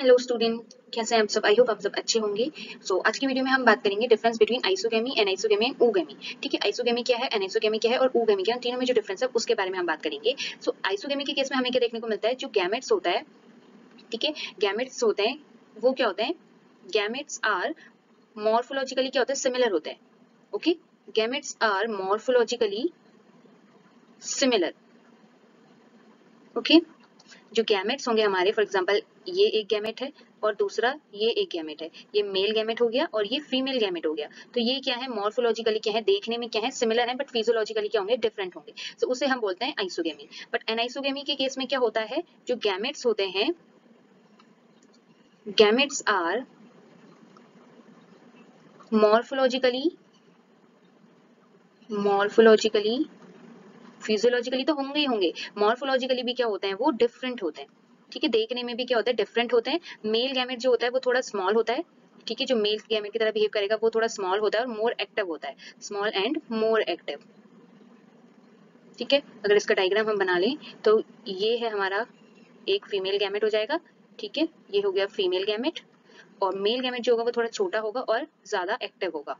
Hello student, कैसे हैं आप सब। आई होप आप सब अच्छे होंगे। आज की वीडियो में हम बात करेंगे difference between isogamy and oogamy. ठीक है, आइसोगैमी क्या है, एनाइसोगैमी क्या है और ऊगैमी क्या है, तीनों में जो डिफरेंस है उसके बारे में हम बात करेंगे। आइसोगैमी के केस में हमें क्या देखने को मिलता है, जो गैमेट्स होता है, ठीक है, गैमेट्स होते हैं वो क्या होते हैं, गैमेट्स आर मॉर्फोलॉजिकली क्या होता है, सिमिलर होता है। Okay, gametes are morphologically similar. Okay, जो गैमेट्स होंगे हमारे, फॉर एग्जाम्पल ये एक गैमेट है और दूसरा ये एक गैमेट है, ये मेल गैमेट हो गया और ये फीमेल गैमेट हो गया। तो ये क्या है, मॉर्फोलॉजिकली क्या है, देखने में क्या है, सिमिलर है, बट फिजियोलॉजिकली क्या होंगे, डिफरेंट होंगे। तो उसे हम बोलते हैं आइसोगैमी। बट एनाइसोगैमी के केस में क्या होता है, जो गैमेट्स होते हैं, गैमेट्स आर मॉर्फोलॉजिकली फिजियोलॉजिकली तो होंगे ही होंगे, मॉर्फोलॉजिकली भी क्या होते हैं वो डिफरेंट होते हैं। ठीक है, देखने में भी क्या होता है, डिफरेंट होते हैं। मेल गैमेट जो होता है वो थोड़ा स्मॉल होता है, ठीक है, जो मेल गैमेट की तरह बिहेव करेगा वो थोड़ा स्मॉल होता है और मोर एक्टिव होता है, स्मॉल एंड मोर एक्टिव। ठीक है, अगर इसका डायग्राम हम बना लें तो ये है हमारा एक फीमेल गैमेट हो जाएगा, ठीक है, ये हो गया फीमेल गैमेट, और मेल गैमेट जो होगा वो थोड़ा छोटा होगा और ज्यादा एक्टिव होगा।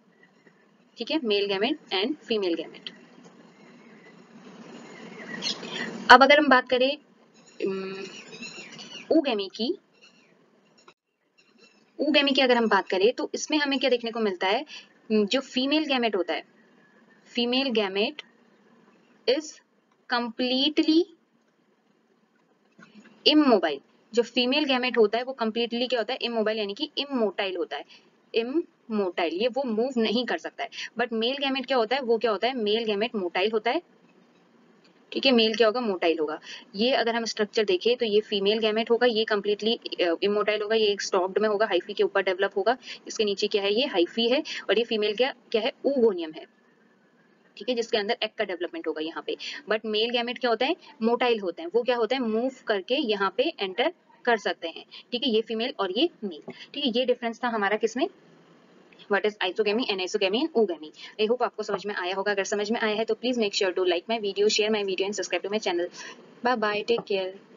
ठीक है, male gamete and female gamete. अब अगर हम बात करें ऊगैमी की, ऊगैमी की अगर हम बात करें तो इसमें हमें क्या देखने को मिलता है, जो फीमेल गैमेट होता है, female gamete is completely immobile. जो फीमेल गैमेट होता है वो कंप्लीटली क्या होता है, इमोबाइल, यानी कि इमोटाइल होता है, इमोटाइल, ये वो मूव नहीं कर सकता है। बट मेल गैमेट क्या होता है, वो क्या होता है, मेल गैमेट मोटाइल होता है। ठीक है, मेल क्या होगा, मोटाइल होगा। ये अगर हम स्ट्रक्चर देखें तो ये फीमेल गैमेट होगा, ये कम्प्लीटली इमोटाइल होगा, ये एक स्टॉप्ड में होगा, हाइफी के ऊपर डेवलप होगा, इसके नीचे क्या है, ये हाइफी है, और ये फीमेल क्या है, ऊगोनियम है, ठीक है, जिसके अंदर एग का डेवलपमेंट होगा यहाँ पे। बट मेल गैमेट क्या होता है, मोटाइल होते हैं, वो क्या होता है, मूव करके यहाँ पे एंटर कर सकते हैं। ठीक है, ये फीमेल और ये मेल। ठीक है, ये डिफरेंस था हमारा किसमें, What is isogamy, anisogamy and oogamy? I hope आपको समझ में आया होगा। अगर समझ में आया है तो please make sure to like my video, share my video and subscribe to my channel. Bye bye, take care.